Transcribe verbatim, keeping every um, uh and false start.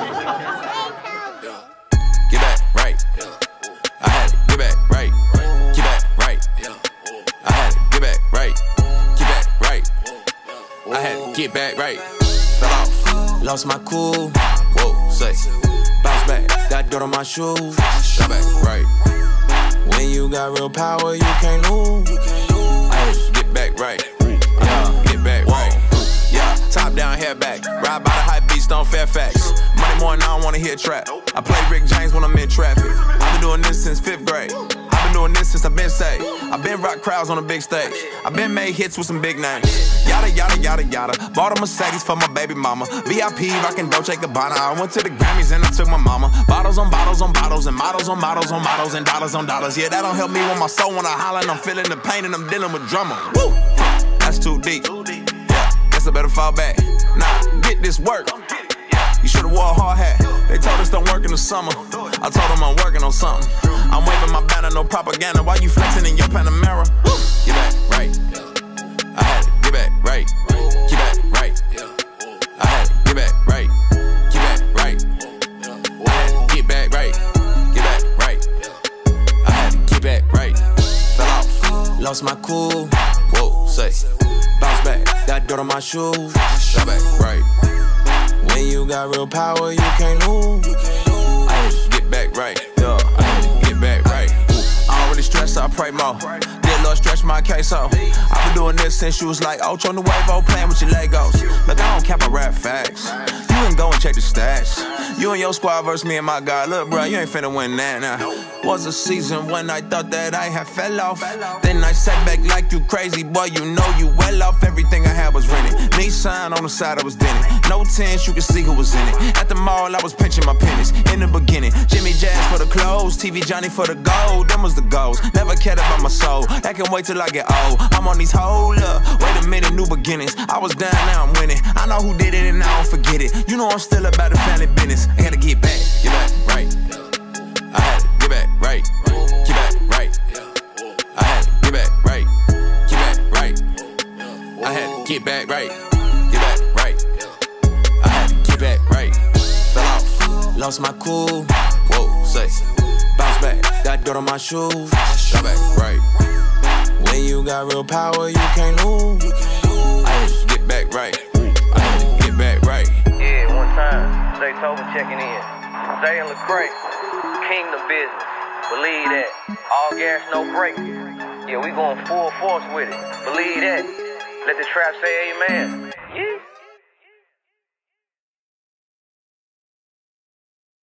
Get back right. I had it. Get back right. Get back right. I had it. Get back right. Get back right. I had to get back right. Fell off. Lost my cool. Whoa, say. Bounce back. Got dirt on my shoes. Fell back right. When you got real power, you can't lose. I had to get back right. Top down, head back. Ride by the high beast on Fairfax. Monday morning, I don't wanna hear trap. I play Rick James when I'm in traffic. I've been doing this since fifth grade. I've been doing this since I've been saved. I've been rock crowds on a big stage. I've been made hits with some big names. Yada, yada, yada, yada. Bought a Mercedes for my baby mama. V I P, rockin' Dolce and Gabbana. I went to the Grammys and I took my mama. Bottles on bottles on bottles and models on models on models and dollars on dollars. Yeah, that don't help me with my soul when I holler and I'm feeling the pain and I'm dealing with drama. Woo! That's too deep. I better fall back. Nah, get this work. You should've wore a hard hat. They told us don't work in the summer. I told them I'm working on something. I'm waving my banner, no propaganda. Why you flexing in your Panamera? Get back right. I had it. Get back right. Get back right. I had it. Get back right. Get back right. I had to get back right. Get back right. I had to get back right. Fell off. Lost my cool. Whoa, say. Bounce back, got dirt on my shoes. Fell back, right. When you got real power, you can't lose. I had to get back right. Yeah, I had to get back right. Ooh. I don't really stress, I pray more. Dear Lord, stretch my case out. I've been doing this since you was like Ocho on the wave, old playing with your Legos. Look, I don't cap, I rap facts. You ain't go and check the stats. You and your squad versus me and my God. Look, bro, you ain't finna win that now. Was a season when I thought that I had fell off. Then I sat back like you crazy, boy, you know you well off. Everything I had was rented. Nissan on the side, I was dented. No tens, you could see who was in it. At the mall, I was pinching my pennies. In the beginning, Jimmy Jazz for the clothes, T V Johnny for the gold. Them was the goals. Never cared about my soul. That can wait till I get old. I'm on these hold up. Wait a minute, new beginnings. I was down, now I'm winning. I know who did it and I don't forget it. You know I'm still about the family business. I gotta get back, get back, right. I had to get back, right. Get back, right. I had to get back, right. Get back, right. I had to get back, right. Get back, right. I had to get back, right. Fell off. Lost my cool. Whoa, say. Bounce back. Got dirt on my shoes. Fell back, right. When you got real power, you can't lose. I had to get back, right. I had to get back, right. Yeah, one time. Zay told me checking in. Zay and Lecrae, kingdom business. Believe that. All gas, no break. Yeah, we going full force with it. Believe that. Let the trap say amen.